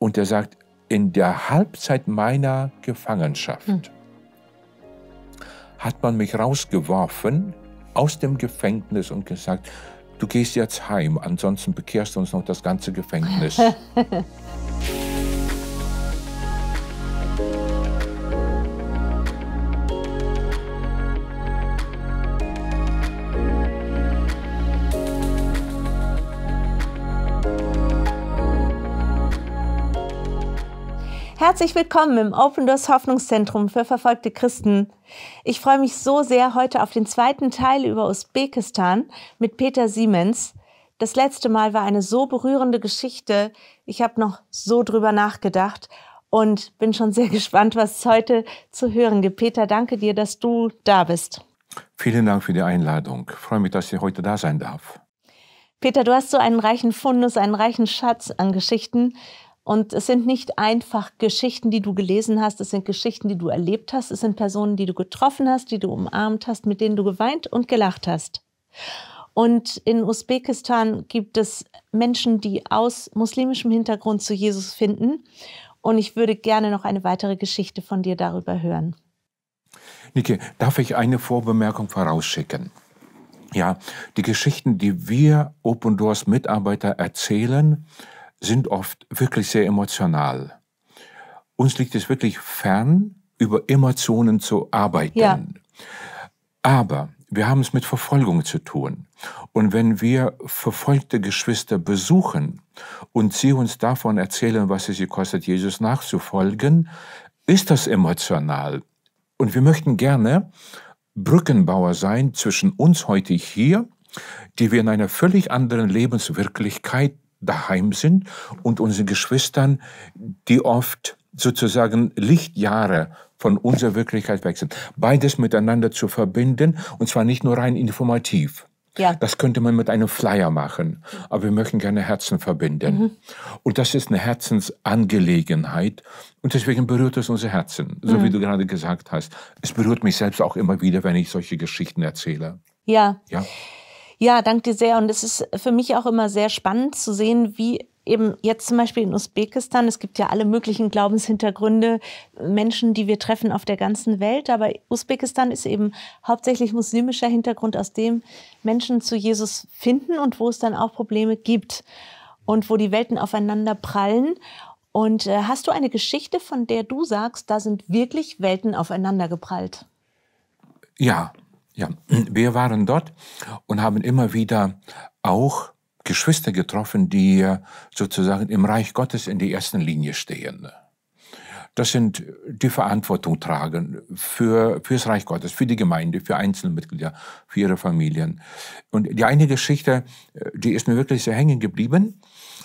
Und er sagt, in der Halbzeit meiner Gefangenschaft hat man mich rausgeworfen aus dem Gefängnis und gesagt, du gehst jetzt heim, ansonsten bekehrst du uns noch das ganze Gefängnis. Herzlich willkommen im Open Doors Hoffnungszentrum für verfolgte Christen. Ich freue mich so sehr heute auf den zweiten Teil über Usbekistan mit Peter Siemens. Das letzte Mal war eine so berührende Geschichte. Ich habe noch so drüber nachgedacht und bin schon sehr gespannt, was es heute zu hören gibt. Peter, danke dir, dass du da bist. Vielen Dank für die Einladung. Ich freue mich, dass ich heute da sein darf. Peter, du hast so einen reichen Fundus, einen reichen Schatz an Geschichten. Und es sind nicht einfach Geschichten, die du gelesen hast, es sind Geschichten, die du erlebt hast, es sind Personen, die du getroffen hast, die du umarmt hast, mit denen du geweint und gelacht hast. Und in Usbekistan gibt es Menschen, die aus muslimischem Hintergrund zu Jesus finden. Und ich würde gerne noch eine weitere Geschichte von dir darüber hören. Niki, darf ich eine Vorbemerkung vorausschicken? Ja, die Geschichten, die wir Open Doors Mitarbeiter erzählen, sind oft wirklich sehr emotional. Uns liegt es wirklich fern, über Emotionen zu arbeiten. Ja. Aber wir haben es mit Verfolgung zu tun. Und wenn wir verfolgte Geschwister besuchen und sie uns davon erzählen, was es sie kostet, Jesus nachzufolgen, ist das emotional. Und wir möchten gerne Brückenbauer sein zwischen uns heute hier, die wir in einer völlig anderen Lebenswirklichkeit daheim sind, und unsere Geschwistern, die oft sozusagen Lichtjahre von unserer Wirklichkeit weg sind. Beides miteinander zu verbinden, und zwar nicht nur rein informativ. Ja. Das könnte man mit einem Flyer machen, aber wir möchten gerne Herzen verbinden. Und das ist eine Herzensangelegenheit und deswegen berührt es unsere Herzen, so wie du gerade gesagt hast. Es berührt mich selbst auch immer wieder, wenn ich solche Geschichten erzähle. Ja. Ja? Ja, danke dir sehr. Und es ist für mich auch immer sehr spannend zu sehen, wie eben jetzt zum Beispiel in Usbekistan, es gibt ja alle möglichen Glaubenshintergründe, Menschen, die wir treffen auf der ganzen Welt. Aber Usbekistan ist eben hauptsächlich muslimischer Hintergrund, aus dem Menschen zu Jesus finden und wo es dann auch Probleme gibt und wo die Welten aufeinander prallen. Und hast du eine Geschichte, von der du sagst, da sind wirklich Welten aufeinander geprallt? Ja. Ja, wir waren dort und haben immer wieder auch Geschwister getroffen, die sozusagen im Reich Gottes in der ersten Linie stehen. Das sind die Verantwortung tragen fürs Reich Gottes, für die Gemeinde, für einzelne Mitglieder, für ihre Familien. Und die eine Geschichte, die ist mir wirklich sehr hängen geblieben.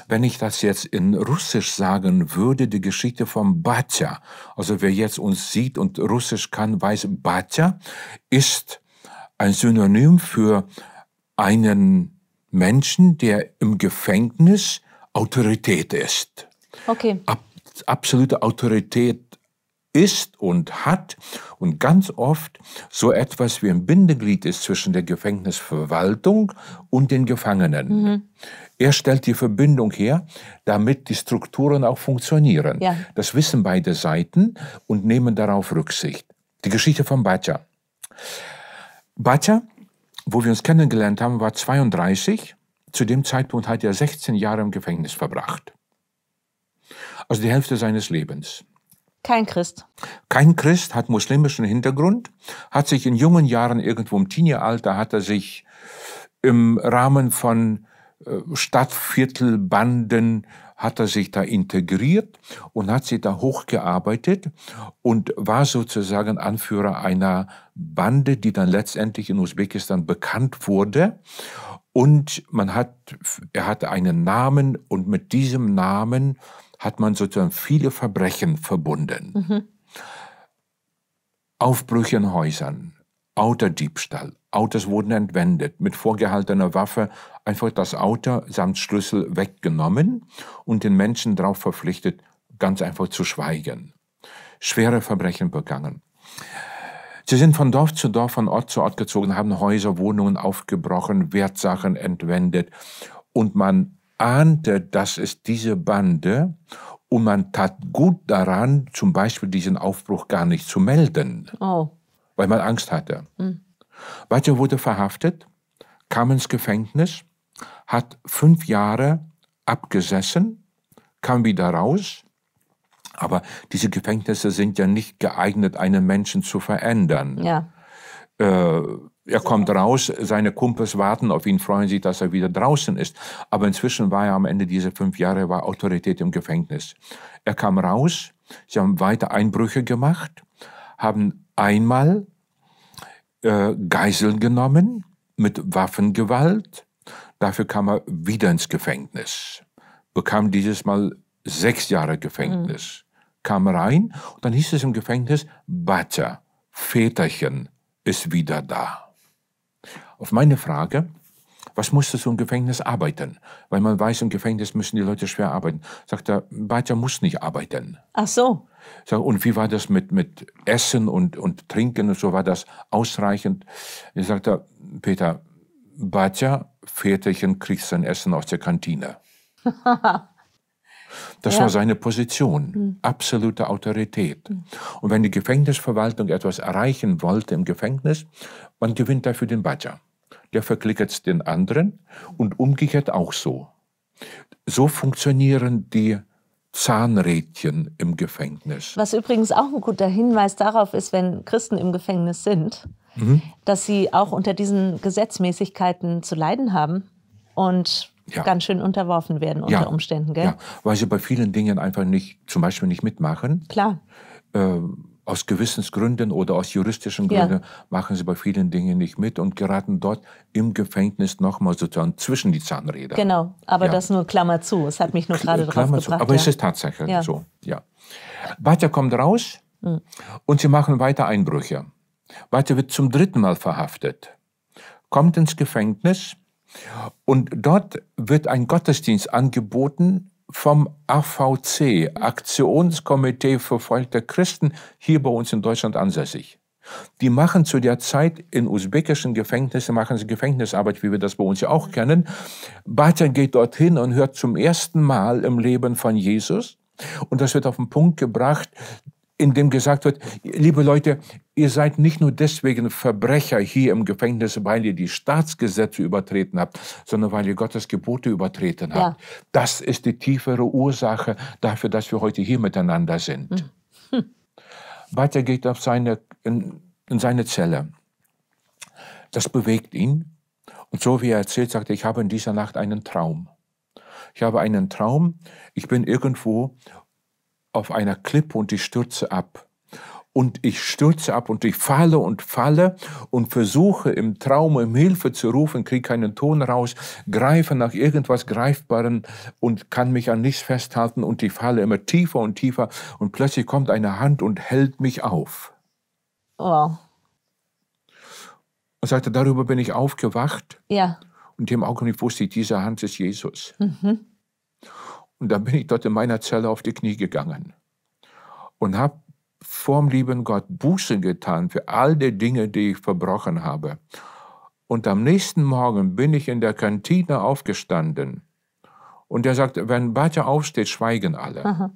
Wenn ich das jetzt in Russisch sagen würde, die Geschichte von Batya, also wer jetzt uns sieht und Russisch kann, weiß, Batya ist ein Synonym für einen Menschen, der im Gefängnis Autorität ist. Okay. Absolute Autorität ist und hat und ganz oft so etwas wie ein Bindeglied ist zwischen der Gefängnisverwaltung und den Gefangenen. Er stellt die Verbindung her, damit die Strukturen auch funktionieren. Ja. Das wissen beide Seiten und nehmen darauf Rücksicht. Die Geschichte von Batya. Batya, wo wir uns kennengelernt haben, war 32. Zu dem Zeitpunkt hat er 16 Jahre im Gefängnis verbracht. Also die Hälfte seines Lebens. Kein Christ. Kein Christ, hat muslimischen Hintergrund, hat sich in jungen Jahren, irgendwo im Teenie-Alter, hat er sich im Rahmen von Stadtviertelbanden, hat er sich da integriert und hat sich da hochgearbeitet und war sozusagen Anführer einer Bande, die dann letztendlich in Usbekistan bekannt wurde. Und er hatte einen Namen und mit diesem Namen hat man sozusagen viele Verbrechen verbunden. Aufbrüche in Häusern, Autodiebstahl, Autos wurden entwendet, mit vorgehaltener Waffe einfach das Auto samt Schlüssel weggenommen und den Menschen darauf verpflichtet, ganz einfach zu schweigen. Schwere Verbrechen begangen. Sie sind von Dorf zu Dorf, von Ort zu Ort gezogen, haben Häuser, Wohnungen aufgebrochen, Wertsachen entwendet und man ahnte, dass es diese Bande Und man tat gut daran, zum Beispiel diesen Aufbruch gar nicht zu melden, weil man Angst hatte. Mhm. Batya wurde verhaftet, kam ins Gefängnis, hat 5 Jahre abgesessen, kam wieder raus. Aber diese Gefängnisse sind ja nicht geeignet, einen Menschen zu verändern. Ja. Er kommt raus, seine Kumpels warten auf ihn, freuen sich, dass er wieder draußen ist. Aber inzwischen war er am Ende dieser 5 Jahre, war Autorität im Gefängnis. Er kam raus, sie haben weiter Einbrüche gemacht, haben einmal Geiseln genommen mit Waffengewalt. Dafür kam er wieder ins Gefängnis, bekam dieses Mal 6 Jahre Gefängnis, kam rein und dann hieß es im Gefängnis, Batya, Väterchen, ist wieder da. Auf meine Frage, was musstest du im Gefängnis arbeiten? Weil man weiß, im Gefängnis müssen die Leute schwer arbeiten. Sagt er, Batya muss nicht arbeiten. Ach so. Sag, und wie war das mit Essen und Trinken und so? War das ausreichend? Er sagt, Peter, Batya, Väterchen, kriegst sein Essen aus der Kantine. Das war seine Position, absolute Autorität. Und wenn die Gefängnisverwaltung etwas erreichen wollte im Gefängnis, man gewinnt dafür den Batya. Der verklickert den anderen und umgekehrt auch so. So funktionieren die Zahnrädchen im Gefängnis. Was übrigens auch ein guter Hinweis darauf ist, wenn Christen im Gefängnis sind, dass sie auch unter diesen Gesetzmäßigkeiten zu leiden haben und ganz schön unterworfen werden unter Umständen, gell? Ja, weil sie bei vielen Dingen einfach nicht, zum Beispiel nicht mitmachen. Klar. Aus Gewissensgründen oder aus juristischen Gründen machen sie bei vielen Dingen nicht mit und geraten dort im Gefängnis nochmal sozusagen zwischen die Zahnräder. Genau, aber das nur Klammer zu. Es hat mich nur gerade drauf gebracht. Aber es ist tatsächlich so. Ja. Batya kommt raus und sie machen weiter Einbrüche. Batya wird zum 3. Mal verhaftet, kommt ins Gefängnis. Und dort wird ein Gottesdienst angeboten vom AVC, Aktionskomitee verfolgter Christen, hier bei uns in Deutschland ansässig. Die machen zu der Zeit in usbekischen Gefängnissen, machen sie Gefängnisarbeit, wie wir das bei uns ja auch kennen. Batya geht dorthin und hört zum 1. Mal im Leben von Jesus. Und das wird auf den Punkt gebracht, indem gesagt wird, liebe Leute, ihr seid nicht nur deswegen Verbrecher hier im Gefängnis, weil ihr die Staatsgesetze übertreten habt, sondern weil ihr Gottes Gebote übertreten habt. Ja. Das ist die tiefere Ursache dafür, dass wir heute hier miteinander sind. Batya geht auf in seine Zelle. Das bewegt ihn. Und so wie er erzählt, sagt er, ich habe in dieser Nacht einen Traum. Ich habe einen Traum, ich bin irgendwo auf einer Klippe und ich stürze ab. Und ich stürze ab und ich falle und falle und versuche im Traum um Hilfe zu rufen, kriege keinen Ton raus, greife nach irgendwas Greifbaren und kann mich an nichts festhalten und ich falle immer tiefer und tiefer und plötzlich kommt eine Hand und hält mich auf. Wow. Und sagte, darüber bin ich aufgewacht. Ja. Und im Augenblick wusste ich, diese Hand ist Jesus. Und dann bin ich dort in meiner Zelle auf die Knie gegangen und habe vorm lieben Gott Buße getan für all die Dinge, die ich verbrochen habe. Und am nächsten Morgen bin ich in der Kantine aufgestanden. Und er sagt, wenn Batya aufsteht, schweigen alle. Da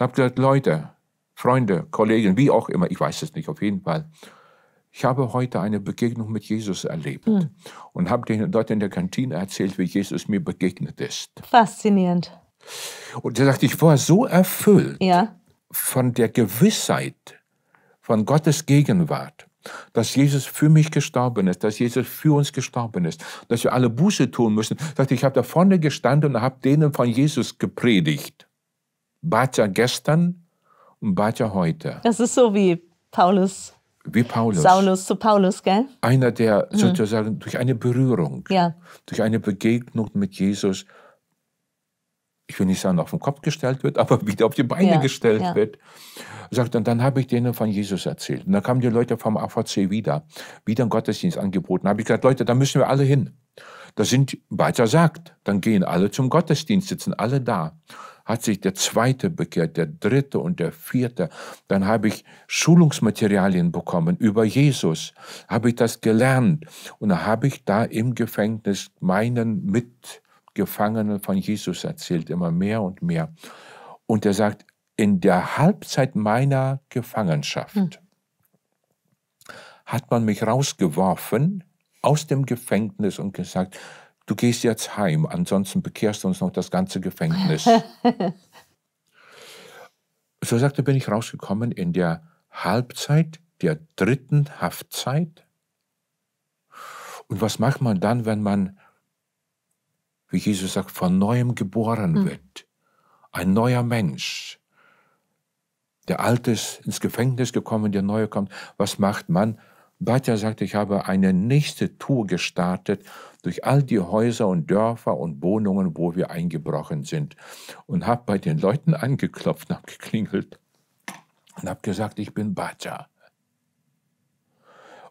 habe ich gesagt, Leute, Freunde, Kollegen, wie auch immer, ich weiß es nicht, auf jeden Fall. Ich habe heute eine Begegnung mit Jesus erlebt und habe denen dort in der Kantine erzählt, wie Jesus mir begegnet ist. Faszinierend. Und er sagt, ich war so erfüllt von der Gewissheit, von Gottes Gegenwart, dass Jesus für mich gestorben ist, dass Jesus für uns gestorben ist, dass wir alle Buße tun müssen. Er sagt, ich habe da vorne gestanden und habe denen von Jesus gepredigt. Batya gestern und Batya heute. Das ist so wie Paulus. Wie Paulus. Saulus zu Paulus, gell? Einer, der sozusagen durch eine Berührung, durch eine Begegnung mit Jesus, ich will nicht sagen, auf den Kopf gestellt wird, aber wieder auf die Beine gestellt wird. Sagt, und dann habe ich denen von Jesus erzählt. Und dann kamen die Leute vom AVC wieder einen Gottesdienst angeboten. Da habe ich gesagt, Leute, da müssen wir alle hin. Da sind, Batya sagt, dann gehen alle zum Gottesdienst, sitzen alle da. Hat sich der 2. bekehrt, der 3. und der 4. Dann habe ich Schulungsmaterialien bekommen über Jesus. Habe ich das gelernt. Und dann habe ich da im Gefängnis meinen Mitgefangenen von Jesus erzählt, immer mehr und mehr. Und er sagt, in der Halbzeit meiner Gefangenschaft hat man mich rausgeworfen aus dem Gefängnis und gesagt, du gehst jetzt heim, ansonsten bekehrst du uns noch das ganze Gefängnis. So sagte, bin ich rausgekommen in der Halbzeit der dritten Haftzeit. Und was macht man dann, wenn man, wie Jesus sagt, von Neuem geboren wird? Ein neuer Mensch. Der Alte ist ins Gefängnis gekommen, der Neue kommt. Was macht man? Batja sagte, ich habe eine nächste Tour gestartet durch all die Häuser und Dörfer und Wohnungen, wo wir eingebrochen sind. Und habe bei den Leuten angeklopft, habe geklingelt und habe gesagt, ich bin Batja.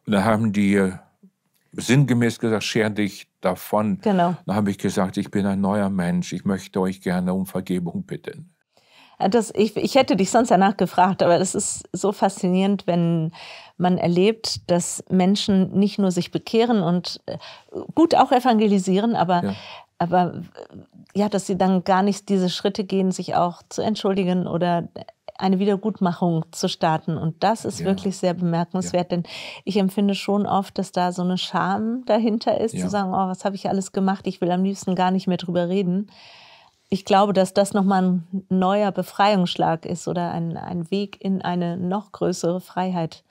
Und da haben die sinngemäß gesagt, scher dich davon. Genau. Dann habe ich gesagt, ich bin ein neuer Mensch, ich möchte euch gerne um Vergebung bitten. Das, ich hätte dich sonst danach gefragt, aber das ist so faszinierend, wenn man erlebt, dass Menschen nicht nur sich bekehren und gut auch evangelisieren, aber dass sie dann gar nicht diese Schritte gehen, sich auch zu entschuldigen oder eine Wiedergutmachung zu starten. Und das ist wirklich sehr bemerkenswert, denn ich empfinde schon oft, dass da so eine Scham dahinter ist, zu sagen, oh, was habe ich alles gemacht, ich will am liebsten gar nicht mehr drüber reden. Ich glaube, dass das nochmal ein neuer Befreiungsschlag ist oder ein Weg in eine noch größere Freiheit,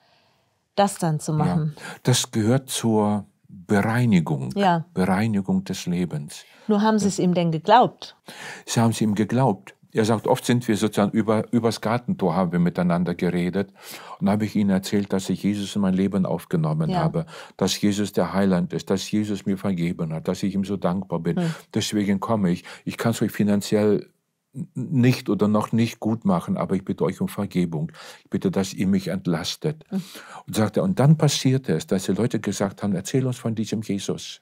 das dann zu machen. Ja, das gehört zur Bereinigung, Bereinigung des Lebens. Nur haben Sie es ihm denn geglaubt? Sie haben es ihm geglaubt. Er sagt, oft sind wir sozusagen übers Gartentor haben wir miteinander geredet. Und habe ich ihnen erzählt, dass ich Jesus in mein Leben aufgenommen habe, dass Jesus der Heiland ist, dass Jesus mir vergeben hat, dass ich ihm so dankbar bin. Deswegen komme ich. Ich kann es euch finanziell nicht oder noch nicht gut machen, aber ich bitte euch um Vergebung. Ich bitte, dass ihr mich entlastet. Und sagte, und dann passierte es, dass die Leute gesagt haben, erzähl uns von diesem Jesus.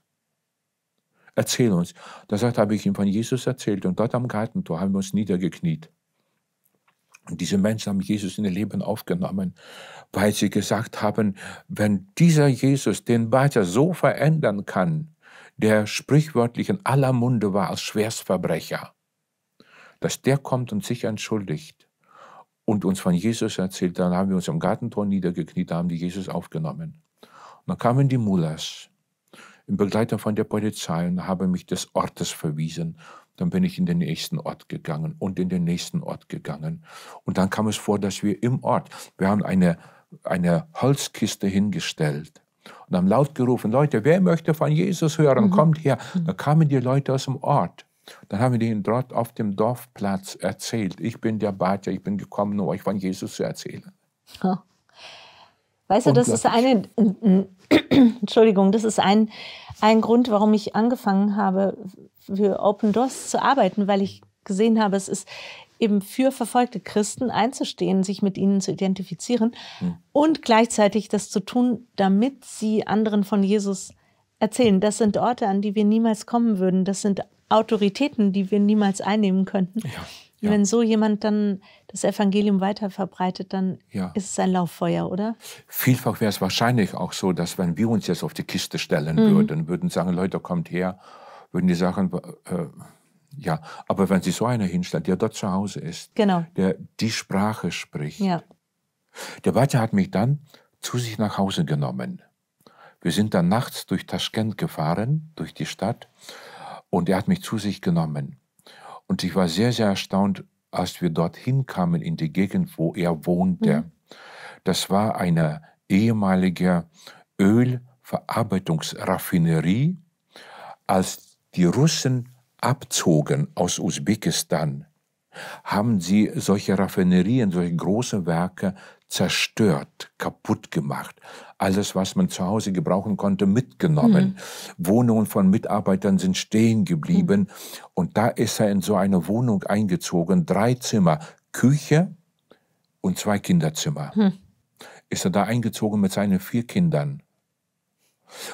Erzähl uns. Da sagt, habe ich ihm von Jesus erzählt und dort am Gartentor haben wir uns niedergekniet. Und diese Menschen haben Jesus in ihr Leben aufgenommen, weil sie gesagt haben, wenn dieser Jesus den Batja so verändern kann, der sprichwörtlich in aller Munde war als Schwerstverbrecher, dass der kommt und sich entschuldigt und uns von Jesus erzählt, dann haben wir uns am Gartentor niedergekniet, da haben die Jesus aufgenommen. Und dann kamen die Mullahs. In Begleitung von der Polizei und habe mich des Ortes verwiesen. Dann bin ich in den nächsten Ort gegangen und in den nächsten Ort gegangen. Und dann kam es vor, dass wir im Ort, wir haben eine Holzkiste hingestellt und haben laut gerufen, Leute, wer möchte von Jesus hören, kommt her. Dann kamen die Leute aus dem Ort. Dann haben wir denen dort auf dem Dorfplatz erzählt, ich bin der Batja, ich bin gekommen, um euch von Jesus zu erzählen. Oh. Weißt du, das ist eine... Entschuldigung, das ist ein Grund, warum ich angefangen habe, für Open Doors zu arbeiten, weil ich gesehen habe, es ist eben für verfolgte Christen einzustehen, sich mit ihnen zu identifizieren und gleichzeitig das zu tun, damit sie anderen von Jesus erzählen. Das sind Orte, an die wir niemals kommen würden. Das sind Autoritäten, die wir niemals einnehmen könnten. Ja. Wenn so jemand dann das Evangelium weiter verbreitet, dann ist es ein Lauffeuer, oder? Vielfach wäre es wahrscheinlich auch so, dass wenn wir uns jetzt auf die Kiste stellen würden, würden sagen, Leute, kommt her, würden die sagen, aber wenn sie so einer hinstellt, der dort zu Hause ist, der die Sprache spricht. Der Batja hat mich dann zu sich nach Hause genommen. Wir sind dann nachts durch Taschkent gefahren, durch die Stadt, und er hat mich zu sich genommen. Und ich war sehr, sehr erstaunt, als wir dorthin kamen, in die Gegend, wo er wohnte. Das war eine ehemalige Ölverarbeitungsraffinerie. Als die Russen abzogen aus Usbekistan, haben sie solche Raffinerien, solche großen Werke zerstört, kaputt gemacht. Alles, was man zu Hause gebrauchen konnte, mitgenommen. Wohnungen von Mitarbeitern sind stehen geblieben. Und da ist er in so eine Wohnung eingezogen, 3 Zimmer, Küche und 2 Kinderzimmer. Ist er da eingezogen mit seinen 4 Kindern.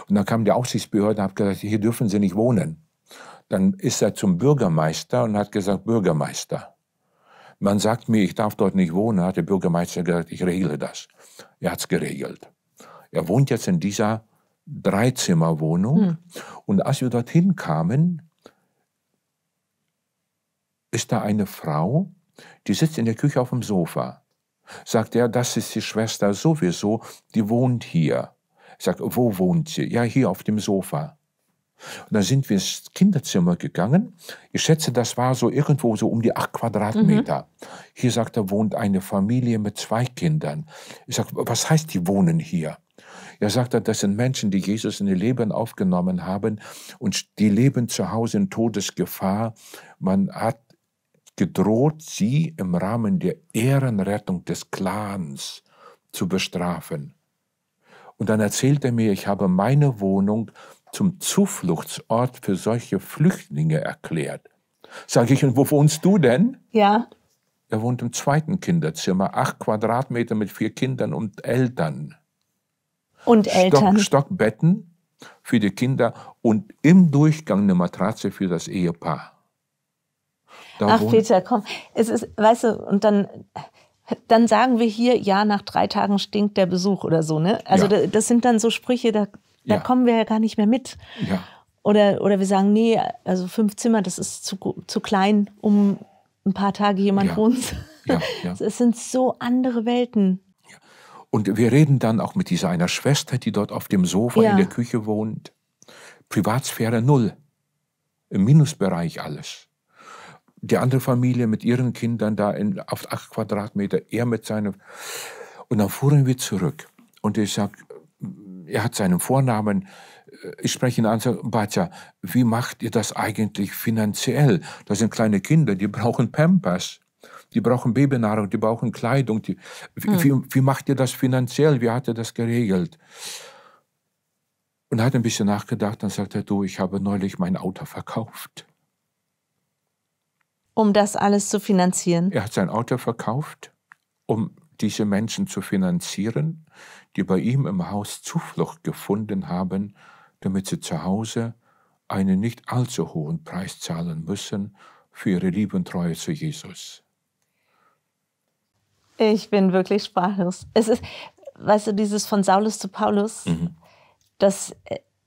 Und dann kam die Aufsichtsbehörde und hat gesagt, hier dürfen Sie nicht wohnen. Dann ist er zum Bürgermeister und hat gesagt, Bürgermeister, man sagt mir, ich darf dort nicht wohnen, hat der Bürgermeister gesagt, ich regle das. Er hat es geregelt. Er wohnt jetzt in dieser 3-Zimmer-Wohnung. Und als wir dorthin kamen, ist da eine Frau Die sitzt in der Küche auf dem Sofa. Sagt er, das ist die Schwester sowieso, die wohnt hier. Sagt, wo wohnt sie? Ja, hier auf dem Sofa. Und dann sind wir ins Kinderzimmer gegangen. Ich schätze, das war so irgendwo so um die 8 Quadratmeter. Mhm. Hier, sagt er, wohnt eine Familie mit 2 Kindern. Ich sage, was heißt, die wohnen hier? Er sagte, das sind Menschen, die Jesus in ihr Leben aufgenommen haben und die leben zu Hause in Todesgefahr. Man hat gedroht, sie im Rahmen der Ehrenrettung des Clans zu bestrafen. Und dann erzählt er mir, ich habe meine Wohnung zum Zufluchtsort für solche Flüchtlinge erklärt. Sage ich, und wo wohnst du denn? Ja. Er wohnt im 2. Kinderzimmer, 8 Quadratmeter mit 4 Kindern und Eltern. Und Eltern. Stockbetten für die Kinder und im Durchgang eine Matratze für das Ehepaar. Da ach Peter, komm, es ist, weißt du, und dann sagen wir hier, ja, nach 3 Tagen stinkt der Besuch oder so, ne? Also ja. Das sind dann so Sprüche, da kommen wir ja gar nicht mehr mit. Ja. Oder wir sagen, nee, also 5 Zimmer, das ist zu klein, um ein paar Tage jemand wohnt. Ja. Ja. Es sind so andere Welten. Und wir reden dann auch mit dieser einer Schwester, die dort auf dem Sofa in der Küche wohnt. Privatsphäre null. Im Minusbereich alles. Die andere Familie mit ihren Kindern da auf 8 Quadratmeter, er mit seinem... Und dann fuhren wir zurück. Und ich sage, er hat seinen Vornamen, ich spreche ihn an, sage, Batja, wie macht ihr das eigentlich finanziell? Das sind kleine Kinder, die brauchen Pampers. Die brauchen Babynahrung, die brauchen Kleidung. Wie macht ihr das finanziell? Wie hat er das geregelt? Und hat ein bisschen nachgedacht und sagt, du, ich habe neulich mein Auto verkauft. Um das alles zu finanzieren? Er hat sein Auto verkauft, um diese Menschen zu finanzieren, die bei ihm im Haus Zuflucht gefunden haben, damit sie zu Hause einen nicht allzu hohen Preis zahlen müssen für ihre Liebe und Treue zu Jesus. Ich bin wirklich sprachlos. Es ist, weißt du, dieses von Saulus zu Paulus, das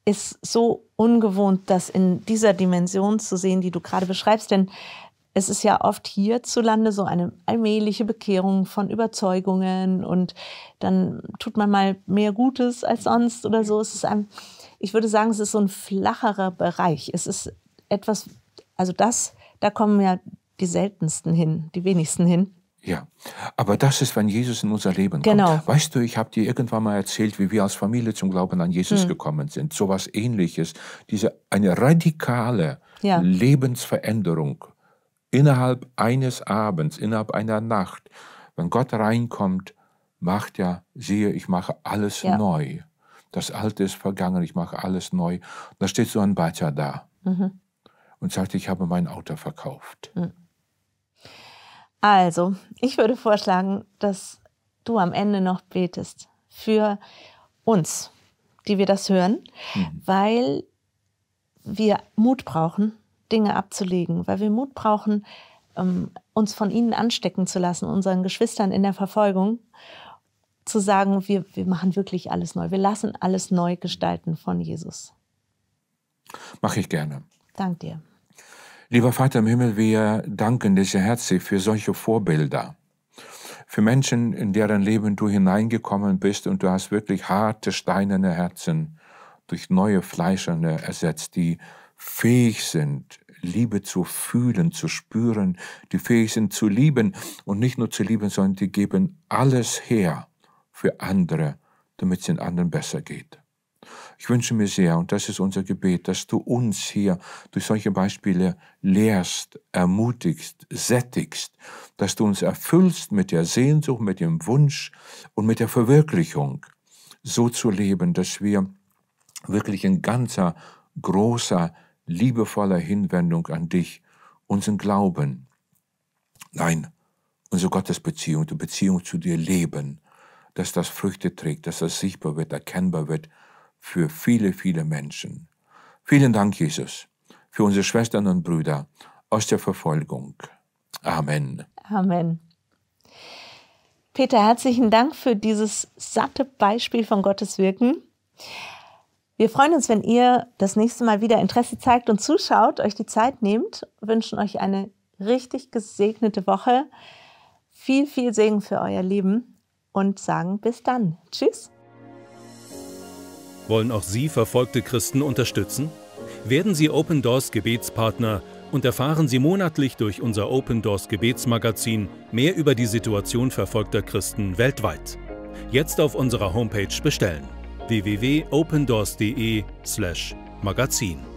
ist so ungewohnt, das in dieser Dimension zu sehen, die du gerade beschreibst. Denn es ist ja oft hierzulande so eine allmähliche Bekehrung von Überzeugungen und dann tut man mal mehr Gutes als sonst oder so. Es ist ein, ich würde sagen, es ist so ein flacherer Bereich. Es ist etwas, also das, da kommen ja die seltensten hin, die wenigsten hin. Ja, aber das ist, wenn Jesus in unser Leben kommt. Genau. Weißt du, ich habe dir irgendwann mal erzählt, wie wir als Familie zum Glauben an Jesus gekommen sind. So was Ähnliches. Eine radikale Lebensveränderung innerhalb eines Abends, innerhalb einer Nacht. Wenn Gott reinkommt, macht er, siehe, ich mache alles neu. Das Alte ist vergangen, ich mache alles neu. Und da steht so ein Batja da und sagt, ich habe mein Auto verkauft. Mhm. Also, ich würde vorschlagen, dass du am Ende noch betest für uns, die wir das hören, weil wir Mut brauchen, Dinge abzulegen, weil wir Mut brauchen, uns von ihnen anstecken zu lassen, unseren Geschwistern in der Verfolgung, zu sagen, wir machen wirklich alles neu, wir lassen alles neu gestalten von Jesus. Mache ich gerne. Dank dir. Lieber Vater im Himmel, wir danken dir sehr herzlich für solche Vorbilder, für Menschen, in deren Leben du hineingekommen bist und du hast wirklich harte, steinerne Herzen durch neue, fleischerne ersetzt, die fähig sind, Liebe zu fühlen, zu spüren, die fähig sind zu lieben und nicht nur zu lieben, sondern die geben alles her für andere, damit es den anderen besser geht. Ich wünsche mir sehr, und das ist unser Gebet, dass du uns hier durch solche Beispiele lehrst, ermutigst, sättigst, dass du uns erfüllst mit der Sehnsucht, mit dem Wunsch und mit der Verwirklichung, so zu leben, dass wir wirklich in ganzer, großer, liebevoller Hinwendung an dich, unseren Glauben, nein, unsere Gottesbeziehung, die Beziehung zu dir leben, dass das Früchte trägt, dass das sichtbar wird, erkennbar wird, für viele, viele Menschen. Vielen Dank, Jesus, für unsere Schwestern und Brüder aus der Verfolgung. Amen. Amen. Peter, herzlichen Dank für dieses satte Beispiel von Gottes Wirken. Wir freuen uns, wenn ihr das nächste Mal wieder Interesse zeigt und zuschaut, euch die Zeit nehmt, wünschen euch eine richtig gesegnete Woche. Viel, viel Segen für euer Leben und sagen bis dann. Tschüss. Wollen auch Sie verfolgte Christen unterstützen? Werden Sie Open Doors Gebetspartner und erfahren Sie monatlich durch unser Open Doors Gebetsmagazin mehr über die Situation verfolgter Christen weltweit. Jetzt auf unserer Homepage bestellen: www.opendoors.de/magazin.